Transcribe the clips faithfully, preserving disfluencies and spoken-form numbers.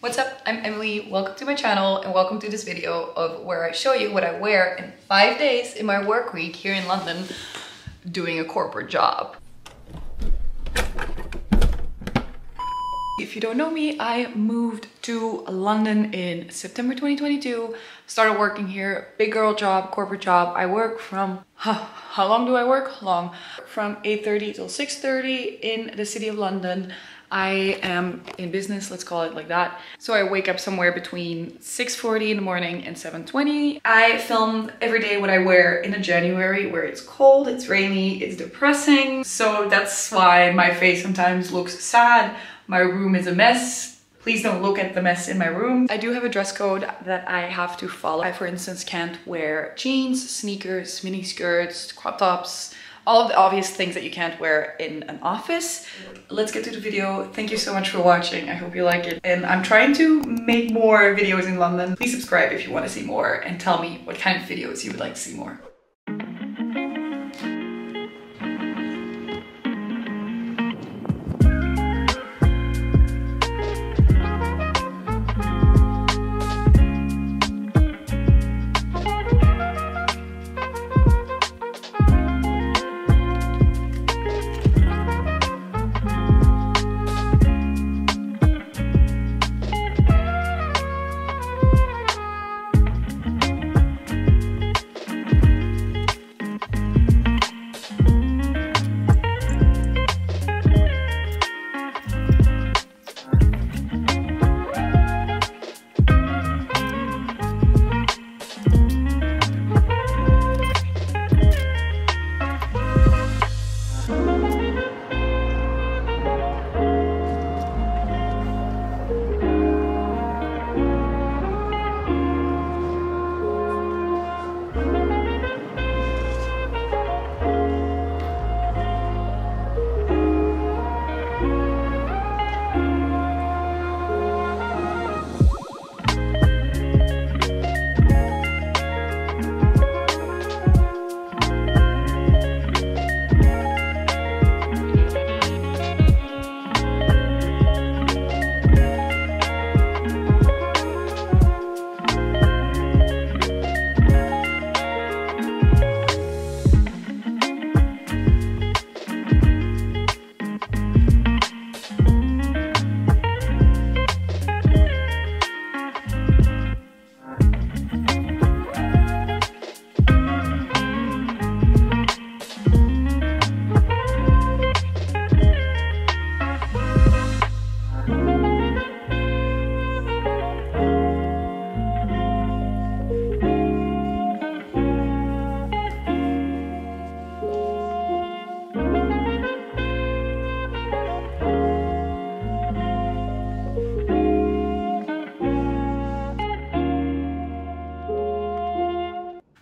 What's up? I'm Emily. Welcome to my channel and welcome to this video of where I show you what I wear in five days in my work week here in London doing a corporate job. If you don't know me, I moved to London in September twenty twenty-two, started working here, big girl job, corporate job. I work from, huh, how long do I work? Long. From eight thirty till six thirty in the city of London. I am in business, let's call it like that. So I wake up somewhere between six forty in the morning and seven twenty. I film every day what I wear in a January where it's cold, it's rainy, it's depressing. So that's why my face sometimes looks sad. My room is a mess. Please don't look at the mess in my room. I do have a dress code that I have to follow. I, for instance, can't wear jeans, sneakers, mini skirts, crop tops, all of the obvious things that you can't wear in an office. Let's get to the video. Thank you so much for watching. I hope you like it. And I'm trying to make more videos in London. Please subscribe if you want to see more and tell me what kind of videos you would like to see more.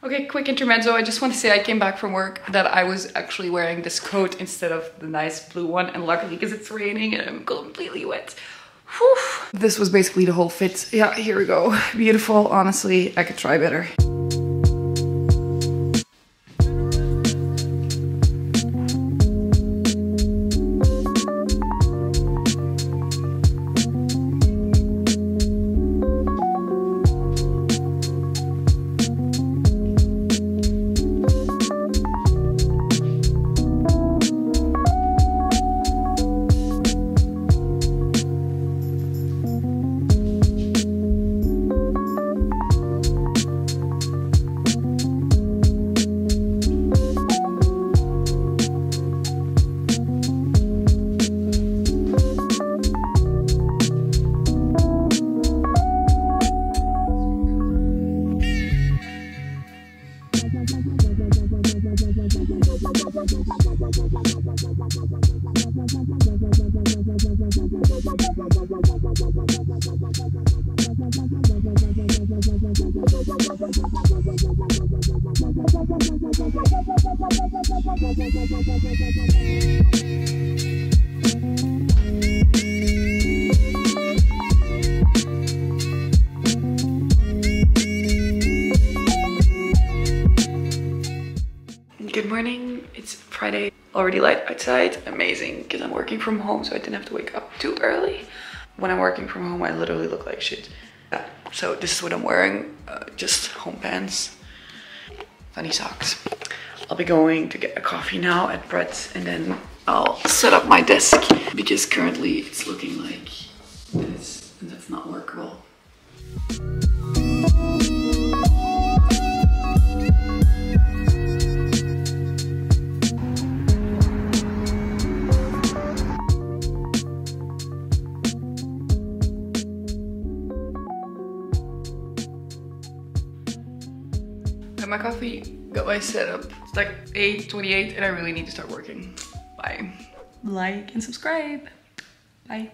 Okay, quick intermezzo. I just want to say I came back from work that I was actually wearing this coat instead of the nice blue one, and luckily because it's raining and I'm completely wet. Whew. This was basically the whole fit. Yeah, here we go. Beautiful, honestly, I could try better. Good morning, it's Friday, already light outside, amazing because I'm working from home so I didn't have to wake up too early. when I'm working from home, I literally look like shit. Yeah. So this is what I'm wearing, uh, just home pants, funny socks. I'll be going to get a coffee now at Brett's, and then I'll set up my desk because currently it's looking like this, and that's not workable. Got my coffee, got my setup. It's like eight twenty-eight and I really need to start working. Bye. Like and subscribe. Bye.